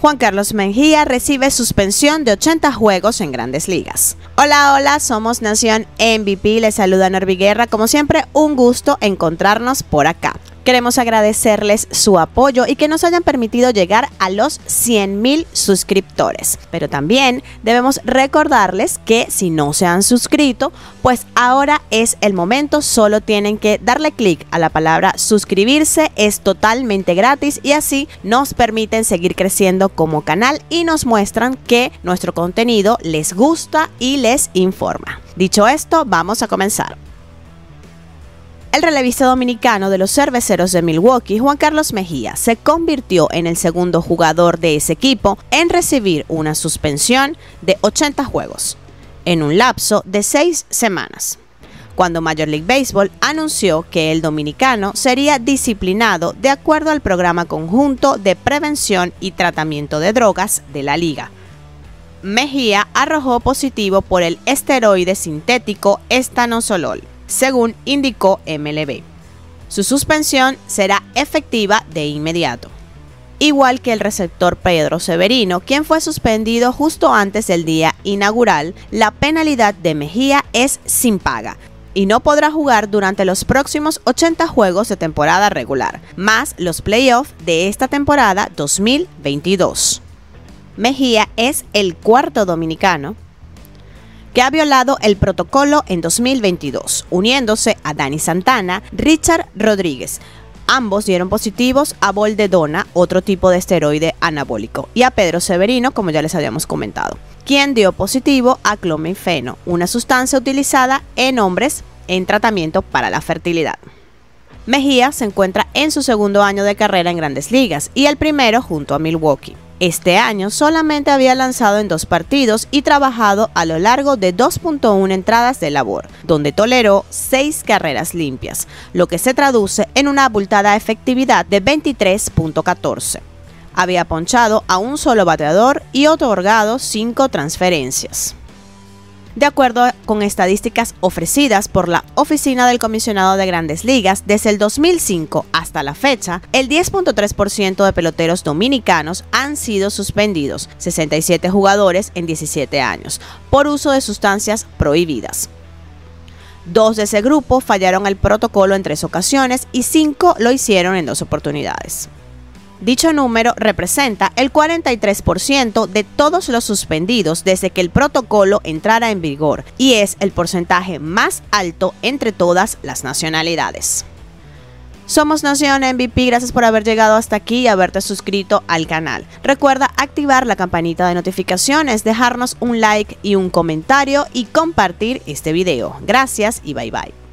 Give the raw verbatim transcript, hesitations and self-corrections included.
Juan Carlos Mejía recibe suspensión de ochenta juegos en Grandes Ligas. Hola, hola, somos Nación M V P, les saluda Norviguerra, como siempre un gusto encontrarnos por acá. Queremos agradecerles su apoyo y que nos hayan permitido llegar a los cien mil suscriptores. Pero también debemos recordarles que si no se han suscrito, pues ahora es el momento. Solo tienen que darle clic a la palabra suscribirse, es totalmente gratis y así nos permiten seguir creciendo como canal y nos muestran que nuestro contenido les gusta y les informa. Dicho esto, vamos a comenzar. El relevista dominicano de los Cerveceros de Milwaukee, Juan Carlos Mejía, se convirtió en el segundo jugador de ese equipo en recibir una suspensión de ochenta juegos, en un lapso de seis semanas, cuando Major League Baseball anunció que el dominicano sería disciplinado de acuerdo al programa conjunto de prevención y tratamiento de drogas de la liga. Mejía arrojó positivo por el esteroide sintético estanozolol, según indicó M L B. Su suspensión será efectiva de inmediato, igual que el receptor Pedro Severino, quien fue suspendido justo antes del día inaugural. La penalidad de Mejía es sin paga y no podrá jugar durante los próximos ochenta juegos de temporada regular, más los playoffs de esta temporada dos mil veintidós. Mejía es el cuarto dominicano que ha violado el protocolo en dos mil veintidós, uniéndose a Danny Santana, Richard Rodríguez. Ambos dieron positivos a boldenona, otro tipo de esteroide anabólico, y a Pedro Severino, como ya les habíamos comentado, quien dio positivo a clomenfeno, una sustancia utilizada en hombres en tratamiento para la fertilidad. Mejía se encuentra en su segundo año de carrera en Grandes Ligas y el primero junto a Milwaukee. Este año solamente había lanzado en dos partidos y trabajado a lo largo de dos punto una entradas de labor, donde toleró seis carreras limpias, lo que se traduce en una abultada efectividad de veintitrés punto catorce. Había ponchado a un solo bateador y otorgado cinco transferencias. De acuerdo con estadísticas ofrecidas por la Oficina del Comisionado de Grandes Ligas, desde el dos mil cinco hasta la fecha, el diez punto tres por ciento de peloteros dominicanos han sido suspendidos, sesenta y siete jugadores en diecisiete años, por uso de sustancias prohibidas. Dos de ese grupo fallaron el protocolo en tres ocasiones y cinco lo hicieron en dos oportunidades. Dicho número representa el cuarenta y tres por ciento de todos los suspendidos desde que el protocolo entrara en vigor y es el porcentaje más alto entre todas las nacionalidades. Somos Nación M V P, gracias por haber llegado hasta aquí y haberte suscrito al canal. Recuerda activar la campanita de notificaciones, dejarnos un like y un comentario y compartir este video. Gracias y bye bye.